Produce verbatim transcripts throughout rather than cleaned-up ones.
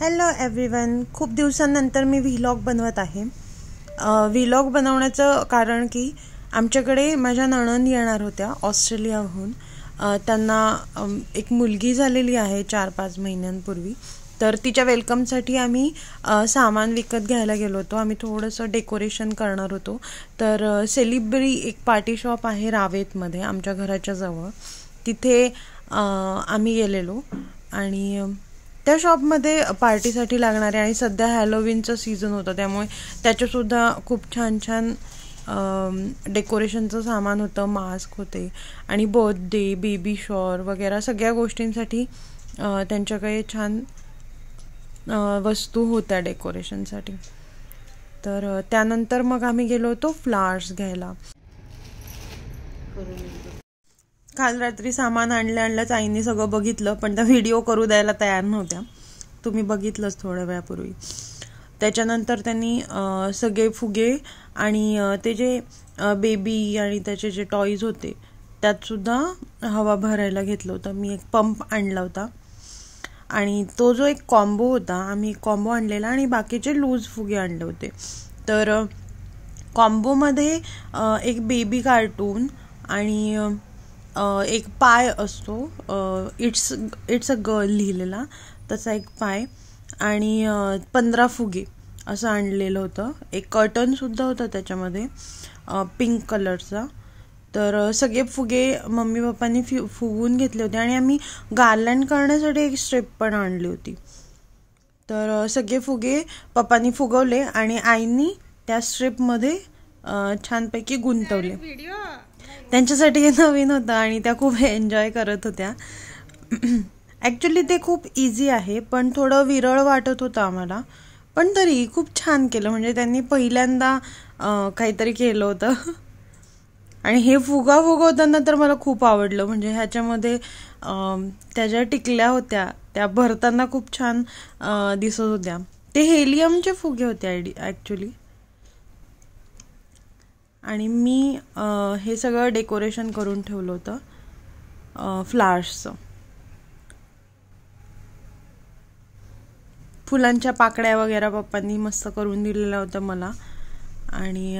Hello everyone, खूप दिवसांनंतर मी vlog बनवत आहे. व्हिलॉग बनवण्याचं कारण की आमच्याकडे माझ्या नणंद येणार होत्या ऑस्ट्रेलियाहून. त्यांना एक मुलगी झालेली आहे चार पाच महिन्यांपूर्वी. तर तिच्या वेलकमसाठी आम्ही सामान विकत घ्यायला गेलो होतो. आम्ही थोडंसं डेकोरेशन करणार होतो. तर सेलिब्री एक पार्टी शॉप आहे रावेतमध्ये आमच्या घराच्या जवळ, तिथे आम्ही गेलेलो आणि त्या शॉपमध्ये पार्टीसाठी लागणारे, आणि सध्या हॅलोविनचं सीझन होतं त्यामुळे त्याच्यासुद्धा खूप छान छान डेकोरेशनचं सामान होतं, मास्क होते आणि बर्थडे, बेबी शॉवर वगैरे सगळ्या गोष्टींसाठी त्यांच्याकडे छान वस्तू होत्या डेकोरेशनसाठी. तर त्यानंतर मग आम्ही गेलो होतो फ्लावर्स घ्यायला. काल रात्री सामान आणल्या आणल्याच आईने सगळं बघितलं, पण त्या व्हिडिओ करू द्यायला तयार नव्हत्या. तुम्ही बघितलंच थोड्या वेळापूर्वी. त्याच्यानंतर त्यांनी सगळे फुगे आणि ते जे बेबी आणि त्याचे जे टॉईज होते त्यातसुद्धा हवा भरायला घेतलं होतं. मी एक पंप आणला होता आणि तो जो एक कॉम्बो होता, आम्ही कॉम्बो आणलेला आणि बाकीचे लूज फुगे आणले होते. तर कॉम्बोमध्ये एक बेबी कार्टून आणि एक पाय असतो, इट्स इट्स अ गर्ल लिहिलेला तसा एक पाय, आणि पंधरा फुगे असं आणलेलं होतं. एक कर्टनसुद्धा होता त्याच्यामध्ये पिंक कलरचा. तर सगळे फुगे मम्मी पप्पांनी फि फुगवून घेतले होते आणि आम्ही गार्लँड करण्यासाठी एक स्ट्रीप पण आणली होती. तर सगळे फुगे पप्पांनी फुगवले आणि आईनी त्या स्ट्रीपमध्ये छानपैकी गुंतवले. त्यांच्यासाठी हे नवीन होतं आणि त्या खूप एन्जॉय करत होत्या. ॲक्च्युली ते खूप इझी आहे, पण थोडं विरळ वाटत होतं आम्हाला, पण तरी खूप छान केलं. म्हणजे त्यांनी पहिल्यांदा काहीतरी केलं होतं. आणि हे फुगा फुगवताना तर मला खूप आवडलं. म्हणजे ह्याच्यामध्ये त्या ज्या टिकल्या होत्या त्या भरताना खूप छान दिसत होत्या. ते हेलियमचे फुगे होते आयडी ॲक्च्युली. आणि मी आ, हे सगळं डेकोरेशन करून ठेवलं होतं फ्लावर्सचं. फुलांच्या पाकळ्या वगैरे पप्पांनी मस्त करून दिलेल्या होत्या मला. आणि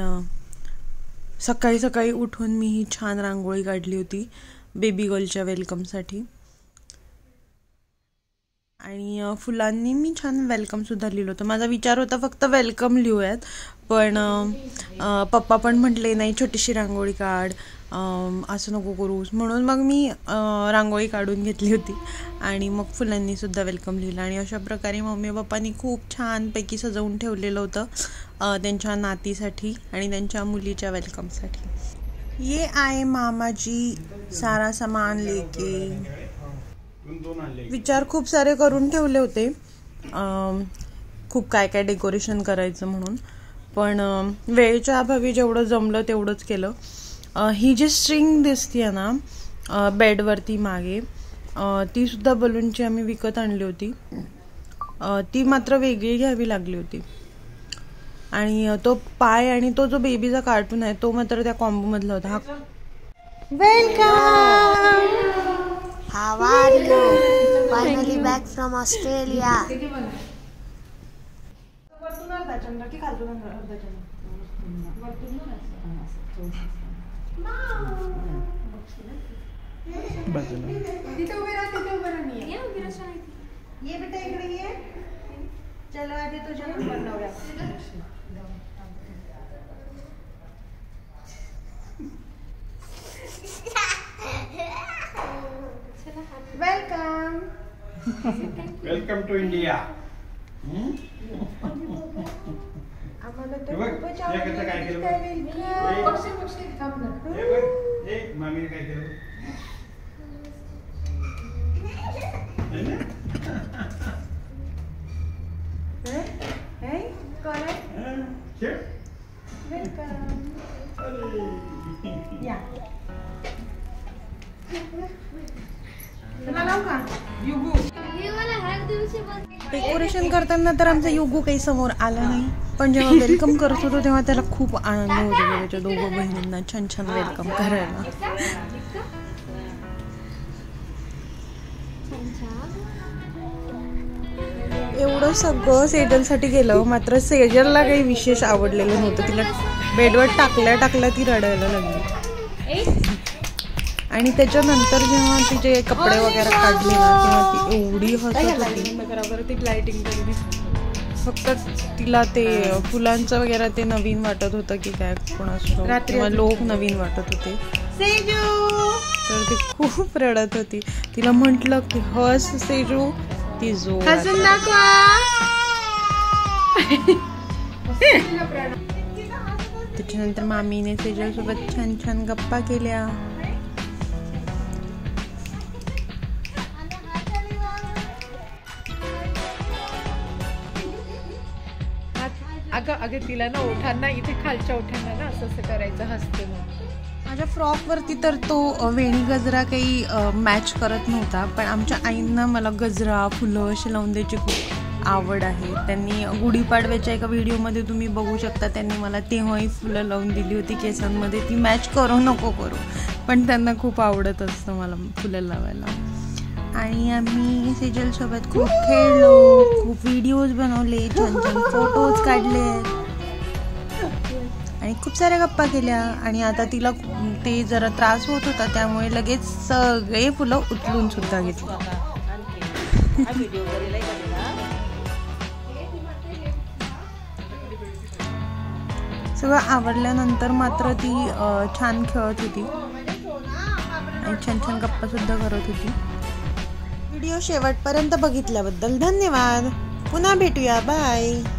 सकाळी सकाळी उठून मी ही छान रांगोळी काढली होती बेबी गर्लच्या वेलकमसाठी. आणि फुलांनी मी छान वेलकमसुद्धा लिहिलं होतं. माझा विचार होता फक्त वेलकम लिहूयात, पण पप्पा पण म्हटले नाही, छोटीशी रांगोळी काढ, असं नको करूस. म्हणून मग मी रांगोळी काढून घेतली होती आणि मग फुलांनीसुद्धा वेलकम लिहिलं. आणि अशा प्रकारे मम्मी पप्पांनी खूप छानपैकी सजवून ठेवलेलं होतं त्यांच्या नातीसाठी आणि त्यांच्या मुलीच्या वेलकमसाठी. ये आए मामाजी सारा सामान लेके. विचार खूप सारे करून ठेवले होते, खूप काय काय डेकोरेशन करायचं म्हणून, पण वेळेच्या अभावी जेवढं जमलं तेवढंच केलं. ही जी स्ट्रिंग दिसते ना बेडवरती मागे, ती सुद्धा बलूनची आम्ही विकत आणली होती. ती मात्र वेगळी घ्यावी लागली होती. आणि तो पाय आणि तो जो बेबीचा कार्टून आहे तो मात्र त्या कॉम्बोमधला होता. हा welcome. How are you? Finally back from Australia. ये बेटा इकडे ये. चलो आधी तुझ्या नंबर लावूया. Welcome. Welcome to India. आम्हाला तर खूपच आवडलं. काय केलं? पक्षी पक्षी काम करतो. एक एक मामीने काय केलं? हे हे करेक्ट. हे वेलकम. या डेकोरेशन करताना तर आमचा युगू काही समोर आला नाही, पण जेव्हा वेलकम करत होतो तेव्हा त्याला खूप आनंद होतो त्याच्या दोघं बहिणींना छान छान वेलकम करायला. एवढं सगळं सेजलसाठी गेलं, मात्र सेजलला काही विशेष आवडलेलं नव्हतं. तिला बेडवर टाकल्या टाकल्या ती रडायला लागली. आणि त्याच्यानंतर जेव्हा तिचे कपडे वगैरे काढले तेव्हा ती एवढी हसत होती. फक्त तिला ते फुलांचं वगैरे ते नवीन वाटत होतं की काय, कोणाचं लोक नवीन वाटत होते. तर ती खूप रडत होती. तिला म्हटलं की हस सेजू, ती जो हसून दाखवा. त्याच्यानंतर मामीने सेजल सोबत छान छान गप्पा केल्या. अगं अगं तिला ना ओठांना, इथे खालच्या ओठांना ना असं असं करायचं हसते. माझ्या फ्रॉक वरती तर तो वेणी गजरा काही मॅच करत नव्हता, पण आमच्या आईंना मला गजरा फुलं असे लावून द्यायची खूप आवड आहे. त्यांनी गुढीपाडव्याच्या एका व्हिडिओमध्ये तुम्ही बघू शकता, त्यांनी मला तेव्हाही फुलं लावून दिली होती केसांमध्ये. ती मॅच करू नको करू, पण त्यांना खूप आवडत असतं मला फुलं लावायला. आणि आम्ही सेजलसोबत खूप खेळलो, खूप व्हिडिओज बनवले, छान छान फोटोज काढले आणि खूप साऱ्या गप्पा केल्या. आणि आता तिला ते जरा त्रास होत होता, त्यामुळे लगेच सगळे फुलं उचलून सुद्धा घेतली. सगळं आवडल्यानंतर मात्र ती छान खेळत होती आणि छान छान गप्पा सुद्धा करत होती. व्हिडिओ शेवटपर्यंत बघितल्याबद्दल धन्यवाद. पुन्हा भेटूया. बाय.